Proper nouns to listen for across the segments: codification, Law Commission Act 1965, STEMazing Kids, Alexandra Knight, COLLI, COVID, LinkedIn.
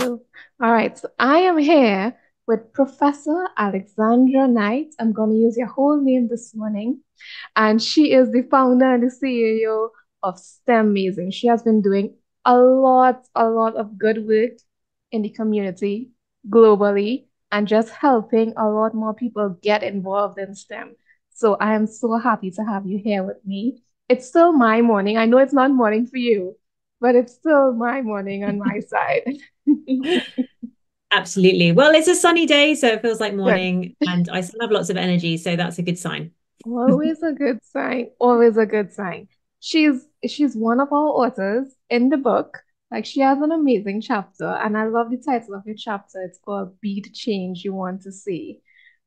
All right, so I am here with Professor Alexandra Knight. I'm going to use your whole name this morning. And she is the founder and the CEO of STEMazing. She has been doing a lot of good work in the community, globally, and just helping a lot more people get involved in STEM. So I am so happy to have you here with me. It's still my morning. I know it's not morning for you, but it's still my morning on my side. Absolutely. Well, it's a sunny day, so it feels like morning, yeah. And I still have lots of energy, so that's a good sign. Always a good sign. Always a good sign. She's one of our authors in the book. Like, she has an amazing chapter, and I love the title of your chapter. It's called Be the Change You Want to See.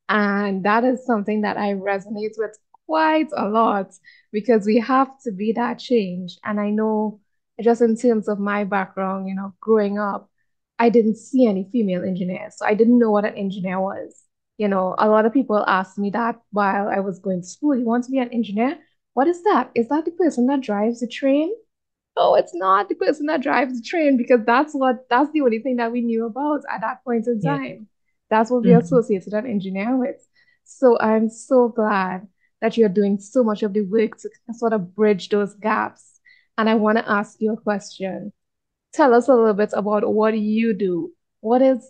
And that is something that I resonate with quite a lot, because we have to be that change. And I know, just in terms of my background, growing up, I didn't see any female engineers. So I didn't know what an engineer was. A lot of people asked me that while I was going to school. You want to be an engineer? What is that? Is that the person that drives the train? No, it's not the person that drives the train, because that's the only thing that we knew about at that point in time. Yeah. That's what we associated an engineer with. So I'm so glad that you're doing so much of the work to sort of bridge those gaps. And I want to ask you a question. Tell us a little bit about what you do. What is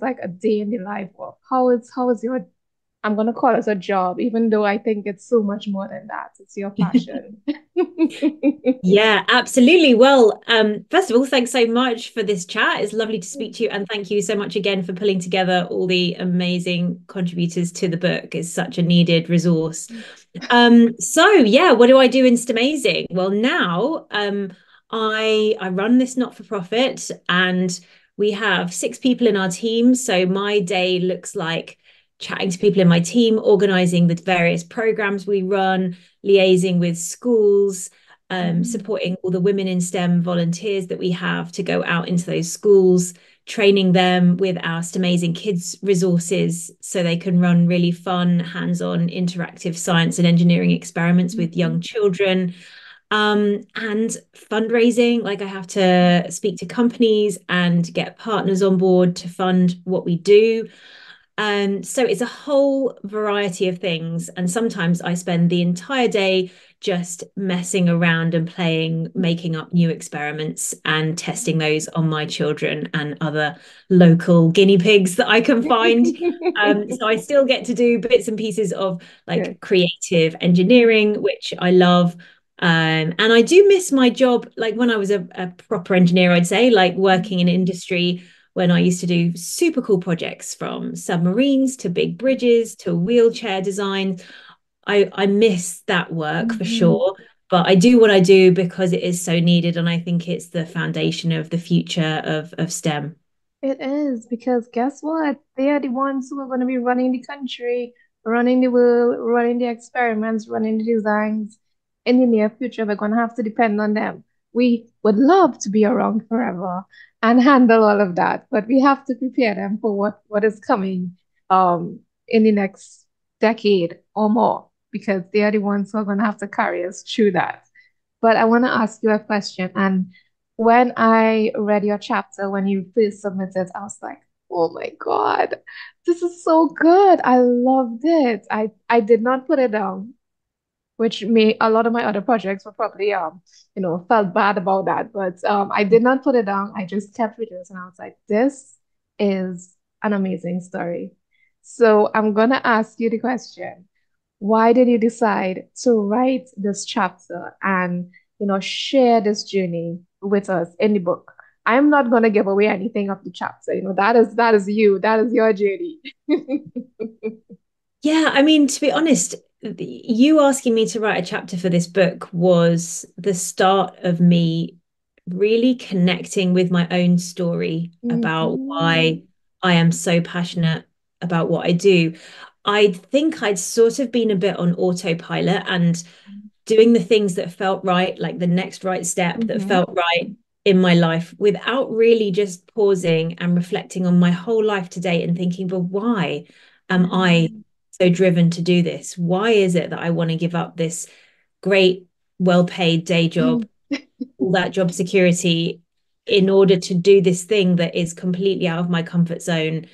like a day in the life of? How is your, I'm going to call it a job, even though I think it's so much more than that. It's your passion. Yeah, absolutely. Well, first of all, thanks so much for this chat. It's lovely to speak to you. And thank you so much again for pulling together all the amazing contributors to the book. It's such a needed resource. What do I do in STEMazing? Well, now I run this not-for-profit, and we have 6 people in our team. So my day looks like chatting to people in my team, organising the various programmes we run, liaising with schools, supporting all the women in STEM volunteers that we have to go out into those schools, training them with our STEMazing Kids resources so they can run really fun, hands-on, interactive science and engineering experiments with young children. And fundraising, like I have to speak to companies and get partners on board to fund what we do. So it's a whole variety of things. And sometimes I spend the entire day just messing around and playing, making up new experiments and testing those on my children and other local guinea pigs that I can find. So I still get to do bits and pieces of creative engineering, which I love. And I do miss my job. Like, when I was a proper engineer, I'd say, like, working in industry, when I used to do super cool projects, from submarines to big bridges to wheelchair design. I miss that work for sure, but I do what I do because it is so needed, and I think it's the foundation of the future of STEM. It is, because guess what? They are the ones who are going to be running the country, running the world, running the experiments, running the designs. In the near future, we're going to have to depend on them. We would love to be around forever and handle all of that, but we have to prepare them for what is coming in the next decade or more, because they are the ones who are going to have to carry us through that. But I want to ask you a question. And when I read your chapter, when you first submitted, I was like, oh my God, this is so good. I loved it. I did not put it down, which a lot of my other projects were probably, felt bad about that. But I did not put it down. I just kept reading this, and I was like, this is an amazing story. So I'm going to ask you the question. Why did you decide to write this chapter and, share this journey with us in the book? I'm not going to give away anything of the chapter. That is you. That is your journey. Yeah, I mean, to be honest, you asking me to write a chapter for this book was the start of me really connecting with my own story about why I am so passionate about what I do. I think I'd sort of been a bit on autopilot and doing the things that felt right, like the next right step that felt right in my life, without really just pausing and reflecting on my whole life today and thinking, but why am I so driven to do this? Why is it that I want to give up this great, well-paid day job, all that job security, in order to do this thing that is completely out of my comfort zone.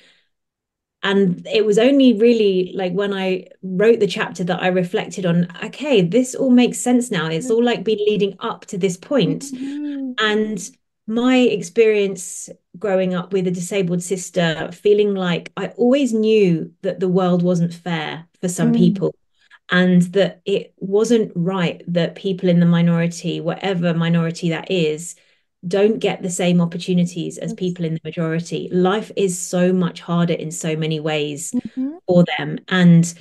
And it was only really like when I wrote the chapter that I reflected on, okay, this all makes sense now. It's all like been leading up to this point. Mm-hmm. And my experience growing up with a disabled sister, feeling like I always knew that the world wasn't fair for some people, and that it wasn't right that people in the minority, whatever minority that is, don't get the same opportunities as people in the majority. Life is so much harder in so many ways for them. And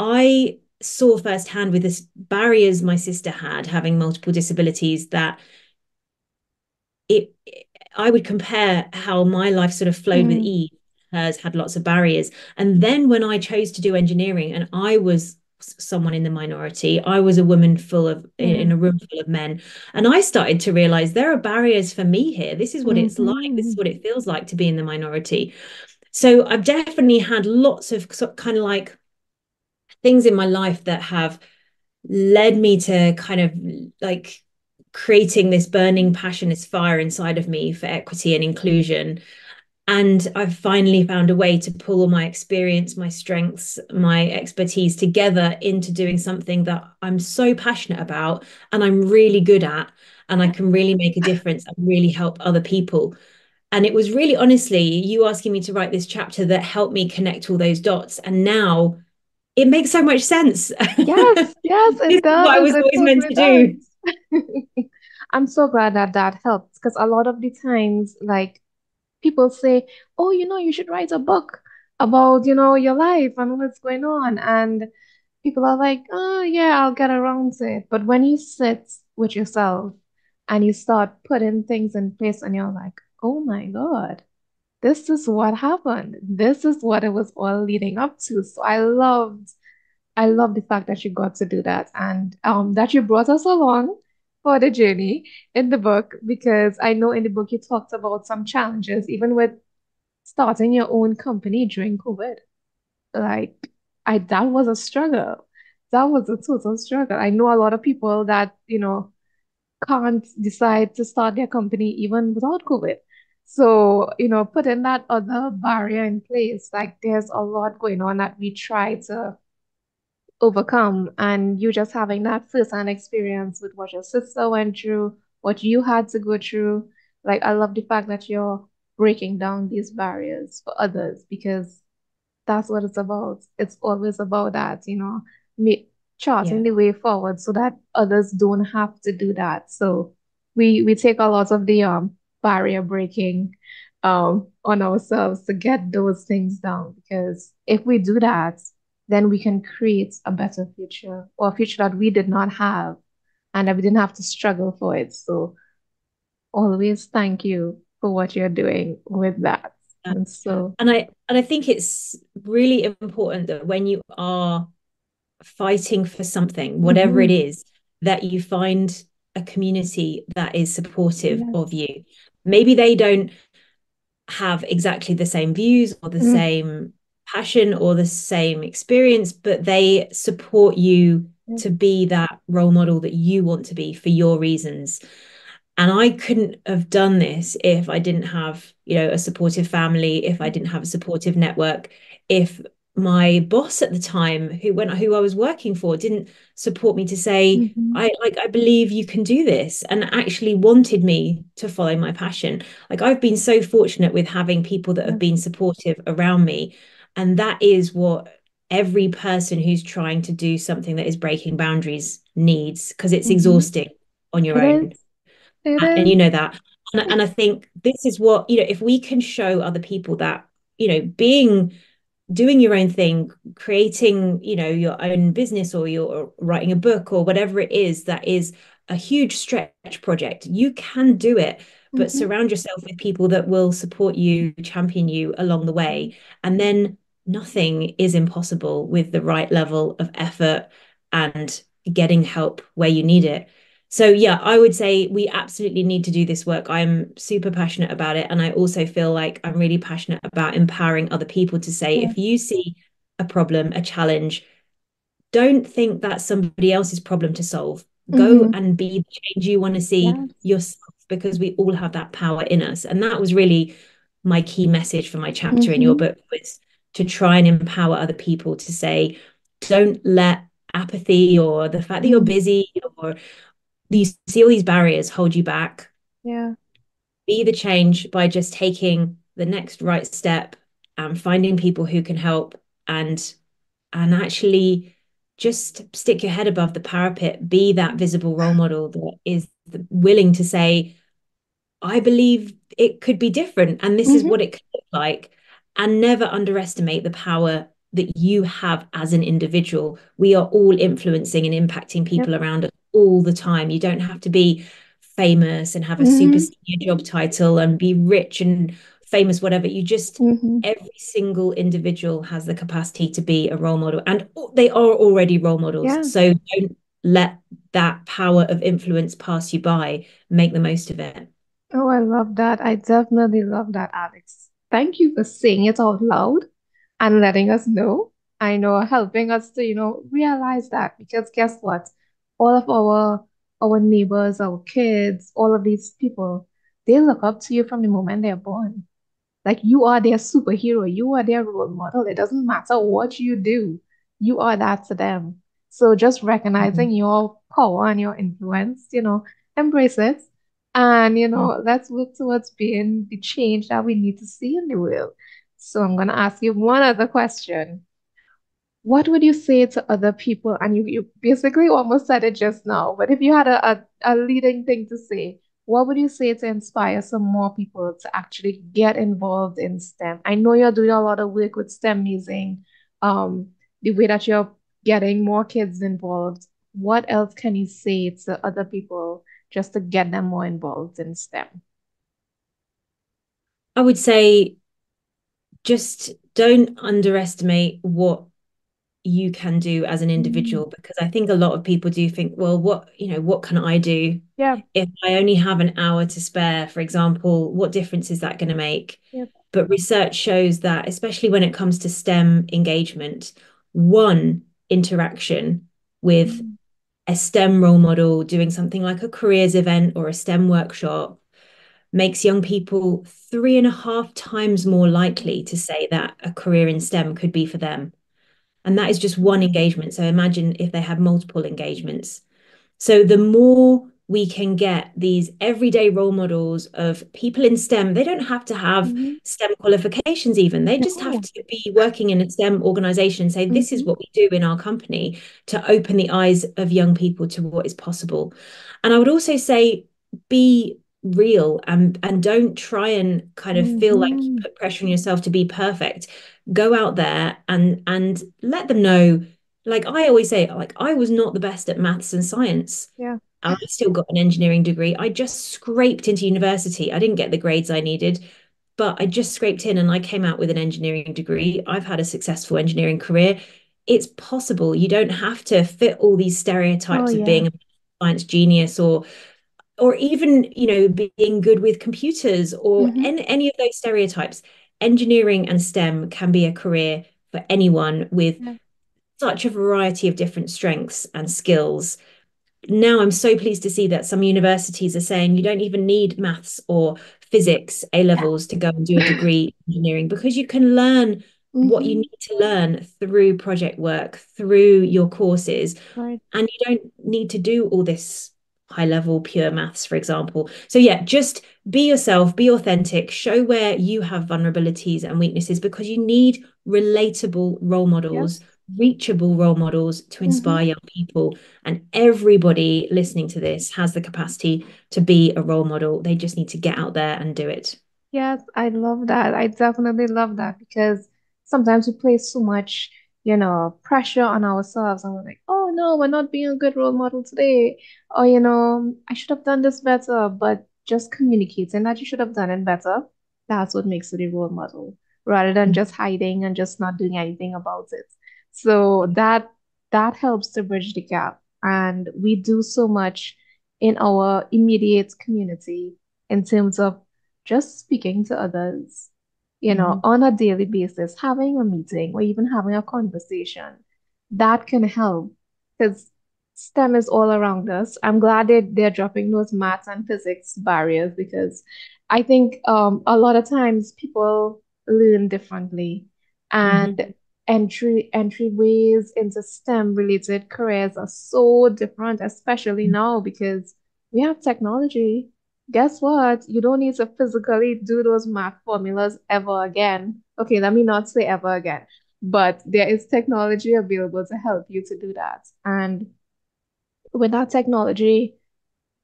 I saw firsthand with the barriers my sister had, having multiple disabilities, that I would compare how my life sort of flowed with ease. Hers had lots of barriers. And then when I chose to do engineering, and I was someone in the minority, I was a woman full of in a room full of men, and I started to realize there are barriers for me here. This is what it's like. This is what it feels like to be in the minority. So I've definitely had lots of kind of like things in my life that have led me to kind of like creating this burning passion, this fire inside of me for equity and inclusion. And I've finally found a way to pull all my experience, my strengths, my expertise together into doing something that I'm so passionate about and I'm really good at, and I can really make a difference and really help other people. And it was really, honestly, you asking me to write this chapter that helped me connect all those dots. And now it makes so much sense. Yes, yes, it does. What I was always meant to do. I'm so glad that that helped, because a lot of the times, like, people say, oh, you should write a book about, your life and what's going on. And people are like, oh, yeah, I'll get around to it. But when you sit with yourself and you start putting things in place and you're like, oh, my God, this is what happened. This is what it was all leading up to. So I loved the fact that you got to do that, and that you brought us along for the journey in the book, because I know in the book you talked about some challenges, even with starting your own company during COVID. Like, that was a struggle. That was a total struggle. I know a lot of people that, can't decide to start their company even without COVID. So, putting that other barrier in place, like, there's a lot going on that we try to overcome, and you just having that first-hand experience with what your sister went through, what you had to go through. Like, I love the fact that you're breaking down these barriers for others, because that's what it's about. It's always about that, charting the way forward so that others don't have to do that. So we take a lot of the barrier breaking on ourselves to get those things down, because if we do that, then we can create a better future, or a future that we did not have and that we didn't have to struggle for it. So always thank you for what you're doing with that. And I think it's really important that when you are fighting for something, whatever it is, that you find a community that is supportive of you. Maybe they don't have exactly the same views or the same passion or the same experience, but they support you to be that role model that you want to be for your reasons. And I couldn't have done this if I didn't have, a supportive family, if I didn't have a supportive network, if my boss at the time who I was working for didn't support me to say, I believe you can do this, and actually wanted me to follow my passion. Like, I've been so fortunate with having people that have been supportive around me. And that is what every person who's trying to do something that is breaking boundaries needs, because it's exhausting on your own. And you know that. And I think this is what, if we can show other people that, doing your own thing, creating, your own business or you're writing a book or whatever it is, that is a huge stretch project. You can do it. But surround yourself with people that will support you, champion you along the way. And then nothing is impossible with the right level of effort and getting help where you need it. So, yeah, I would say we absolutely need to do this work. I'm super passionate about it. And I also feel like I'm really passionate about empowering other people to say, if you see a problem, a challenge, don't think that's somebody else's problem to solve. Go and be the change you want to see yourself. because we all have that power in us. And that was really my key message for my chapter in your book, was to try and empower other people to say, don't let apathy or the fact that you're busy or these, see all these barriers hold you back. Yeah. Be the change by just taking the next right step and finding people who can help, and actually just stick your head above the parapet, be that visible role model that is willing to say, I believe it could be different, and this is what it could look like. And never underestimate the power that you have as an individual. We are all influencing and impacting people around us all the time. You don't have to be famous and have a super senior job title and be rich and famous, whatever. You just, every single individual has the capacity to be a role model, and they are already role models. Yeah. So don't let that power of influence pass you by. Make the most of it. Oh, I love that. I definitely love that, Alex. Thank you for saying it out loud and letting us know. I know, helping us to, realize that, because guess what? All of our neighbors, our kids, all of these people, they look up to you from the moment they're born. Like, you are their superhero. You are their role model. It doesn't matter what you do. You are that to them. So just recognizing your power and your influence, embrace it. And, let's look towards being the change that we need to see in the world. So I'm going to ask you one other question. What would you say to other people? And you basically almost said it just now, but if you had a leading thing to say, what would you say to inspire some more people to actually get involved in STEM? I know you're doing a lot of work with STEMazing, the way that you're getting more kids involved. What else can you say to other people just to get them more involved in STEM? I would say, just don't underestimate what you can do as an individual, because I think a lot of people do think, well, what can I do? Yeah. If I only have an hour to spare, for example, what difference is that going to make? Yeah. But research shows that, especially when it comes to STEM engagement, one interaction with a STEM role model, doing something like a careers event or a STEM workshop, makes young people 3.5 times more likely to say that a career in STEM could be for them. And that is just one engagement. So imagine if they had multiple engagements. So the more we can get these everyday role models of people in STEM, they don't have to have STEM qualifications even. They just have to be working in a STEM organization, say, this is what we do in our company, to open the eyes of young people to what is possible. And I would also say, be real and don't try and kind of feel like you put pressure on yourself to be perfect. Go out there and let them know. Like I always say, like, I was not the best at maths and science. Yeah. I still got an engineering degree. I just scraped into university. I didn't get the grades I needed, but I just scraped in and I came out with an engineering degree. I've had a successful engineering career. It's possible. You don't have to fit all these stereotypes of being a science genius or even, being good with computers or any of those stereotypes. Engineering and STEM can be a career for anyone with such a variety of different strengths and skills. Now I'm so pleased to see that some universities are saying you don't even need maths or physics A levels to go and do a degree in engineering, because you can learn what you need to learn through project work, through your courses, and you don't need to do all this high level pure maths, for example. So yeah, just be yourself, be authentic, show where you have vulnerabilities and weaknesses, because you need relatable role models, reachable role models to inspire young people. And everybody listening to this has the capacity to be a role model. They just need to get out there and do it. Yes, I love that. I definitely love that, because sometimes we place so much, pressure on ourselves, and we're like, oh no, we're not being a good role model today, or I should have done this better. But just communicating that you should have done it better, that's what makes it a role model, rather than just hiding and just not doing anything about it. So that helps to bridge the gap. And we do so much in our immediate community in terms of just speaking to others, on a daily basis, having a meeting or even having a conversation. That can help, because STEM is all around us. I'm glad they're dropping those maths and physics barriers, because I think a lot of times people learn differently, and mm-hmm. entryways into STEM-related careers are so different, especially mm-hmm. now, because we have technology. Guess what? You don't need to physically do those math formulas ever again. Okay, let me not say ever again, but there is technology available to help you to do that. And with that technology,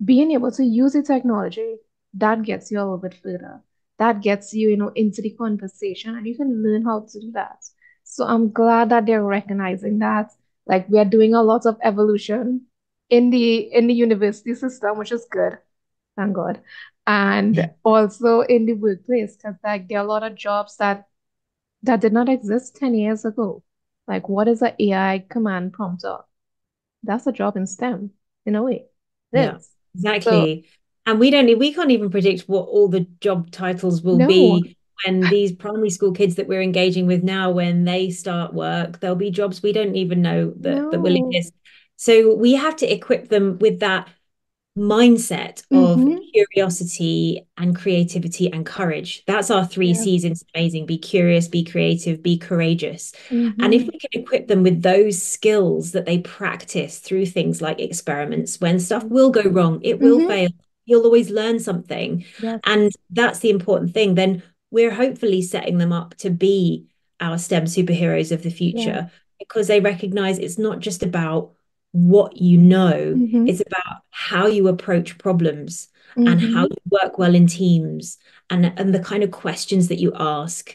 being able to use the technology, that gets you a little bit further. That gets you, into the conversation, and you can learn how to do that. So I'm glad that they're recognizing that. Like, we are doing a lot of evolution in the university system, which is good. Thank God. And also in the workplace, because like there are a lot of jobs that did not exist 10 years ago. Like, what is an AI command prompter? That's a job in STEM in a way. Yeah, exactly. So, and we can't even predict what all the job titles will be when these primary school kids that we're engaging with now, when they start work, there'll be jobs we don't even know that will exist. So we have to equip them with that mindset of curiosity and creativity and courage. That's our three C's in STEMazing: be curious, be creative, be courageous. And if we can equip them with those skills that they practice through things like experiments, when stuff will go wrong, it will fail, you'll always learn something, and that's the important thing, then we're hopefully setting them up to be our STEM superheroes of the future, because they recognize it's not just about what you know, it's about how you approach problems and how you work well in teams, and the kind of questions that you ask.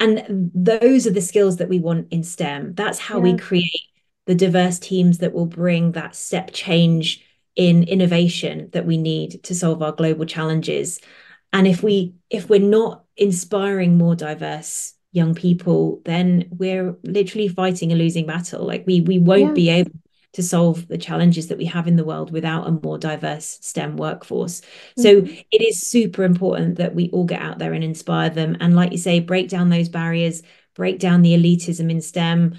And those are the skills that we want in STEM. That's how we create the diverse teams that will bring that step change in innovation that we need to solve our global challenges. And if we're not inspiring more diverse young people, then we're literally fighting a losing battle. Like, we won't be able to solve the challenges that we have in the world without a more diverse STEM workforce. So it is super important that we all get out there and inspire them. And like you say, break down those barriers, break down the elitism in STEM,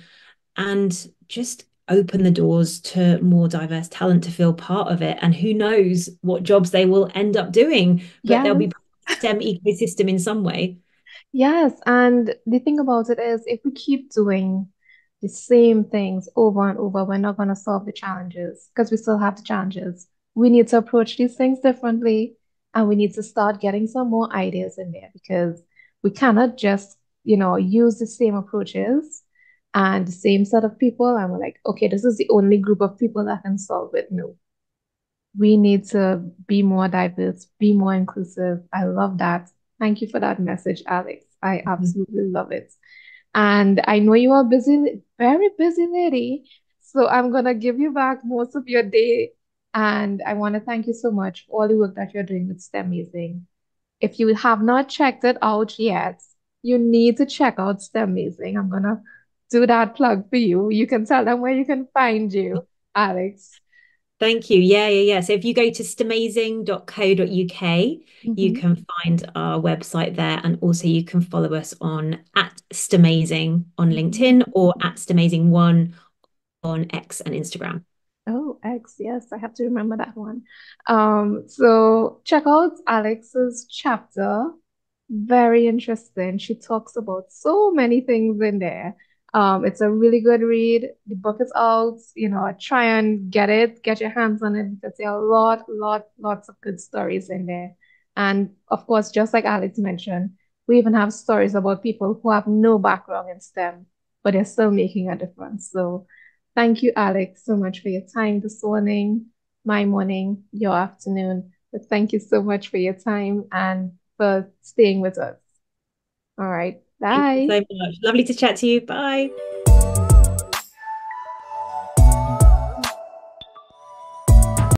and just open the doors to more diverse talent to feel part of it. And who knows what jobs they will end up doing, but they'll be part of the STEM ecosystem in some way. Yes. And the thing about it is, if we keep doing the same things over and over, we're not going to solve the challenges, because we still have the challenges. We need to approach these things differently, and we need to start getting some more ideas in there, because we cannot just, use the same approaches and the same set of people. And we're like, okay, this is the only group of people that can solve it. No, we need to be more diverse, be more inclusive. I love that. Thank you for that message, Alex. I absolutely love it. And I know you are busy, very busy lady. So I'm going to give you back most of your day. And I want to thank you so much for all the work that you're doing with STEMazing. If you have not checked it out yet, you need to check out STEMazing. I'm going to do that plug for you. You can tell them where you can find you, Alex. Thank you. Yeah. So if you go to STEMazing.co.uk, you can find our website there. And also you can follow us on @STEMazing on LinkedIn, or @STEMazing1 on X and Instagram. Oh, X. Yes, I have to remember that one. So check out Alex's chapter. Very interesting. She talks about so many things in there. It's a really good read. The book is out, try and get your hands on it, because there are lots of good stories in there. And of course, just like Alex mentioned, we even have stories about people who have no background in STEM, but they're still making a difference. So thank you, Alex, so much for your time this morning, my morning, your afternoon. But thank you so much for your time and for staying with us. All right. Bye. Thank you so much. Lovely to chat to you. Bye.